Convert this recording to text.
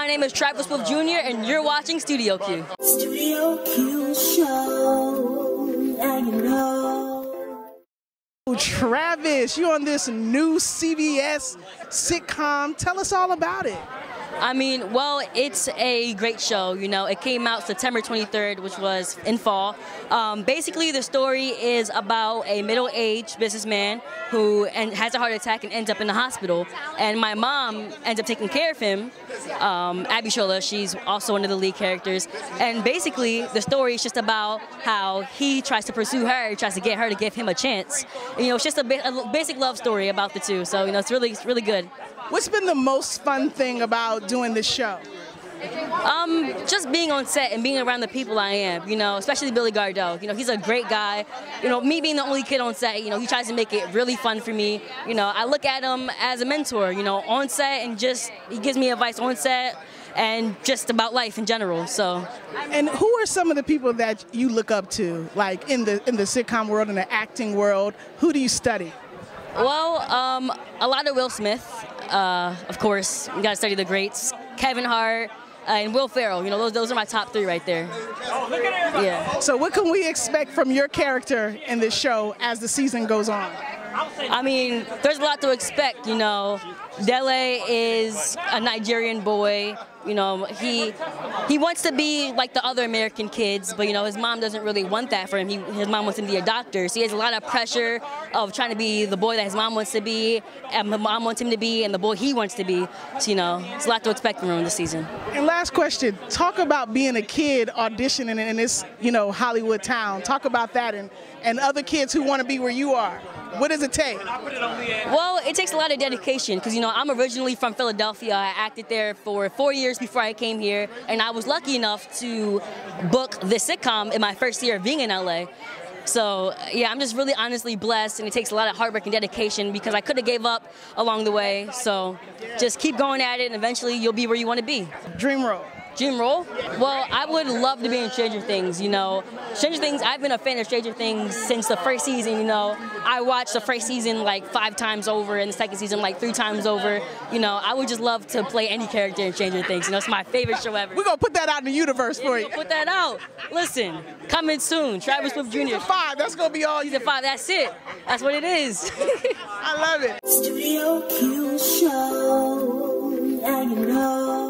My name is Travis Wolfe Jr. and you're watching Studio Q. Studio Q Show, now you know. Travis, you're on this new CBS sitcom. Tell us all about it. I mean, well, it's a great show, you know. It came out September 23rd, which was in fall. Basically, the story is about a middle-aged businessman who has a heart attack and ends up in the hospital. And my mom ends up taking care of him, Abby Shola. She's also one of the lead characters. And basically, the story is just about how he tries to pursue her, tries to get her to give him a chance. You know, it's just a basic love story about the two. So, you know, it's really good. What's been the most fun thing about doing this show? Just being on set and being around the people I am, you know, especially Billy Gardell. You know, he's a great guy. You know, me being the only kid on set, you know, he tries to make it really fun for me. You know, I look at him as a mentor, you know, on set, and just he gives me advice on set and just about life in general. So, and who are some of the people that you look up to, like in the sitcom world, in the acting world? Who do you study? Well, a lot of Will Smith. Of course, you gotta study the greats. Kevin Hart and Will Ferrell. You know, those are my top three right there. Yeah. So what can we expect from your character in this show as the season goes on? I mean, there's a lot to expect, you know. Dele is a Nigerian boy, you know, he wants to be like the other American kids, but, you know, his mom doesn't really want that for him. His mom wants him to be a doctor, so he has a lot of pressure of trying to be the boy that his mom wants to be, and the mom wants him to be, and the boy he wants to be. So, you know, it's a lot to expect from him this season. And last question, talk about being a kid auditioning in this, you know, Hollywood town. Talk about that and other kids who want to be where you are. What does it take? Well, it takes a lot of dedication because, you know, I'm originally from Philadelphia. I acted there for 4 years before I came here, and I was lucky enough to book this sitcom in my first year of being in L.A. So, yeah, I'm just really honestly blessed, and it takes a lot of hard work and dedication because I could have gave up along the way. So just keep going at it, and eventually you'll be where you want to be. Dream role. Dream role? Well, I would love to be in Stranger Things, you know. Stranger Things, I've been a fan of Stranger Things since the first season, you know. I watched the first season like 5 times over and the second season like 3 times over. You know, I would just love to play any character in Stranger Things. You know, it's my favorite show ever. We're going to put that out in the universe for you. Put that out. Listen, coming soon, Travis Wolfe Jr. Season 5, that's going to be all you. Season 5, that's it. That's what it is. I love it. Studio Q Show, now you know.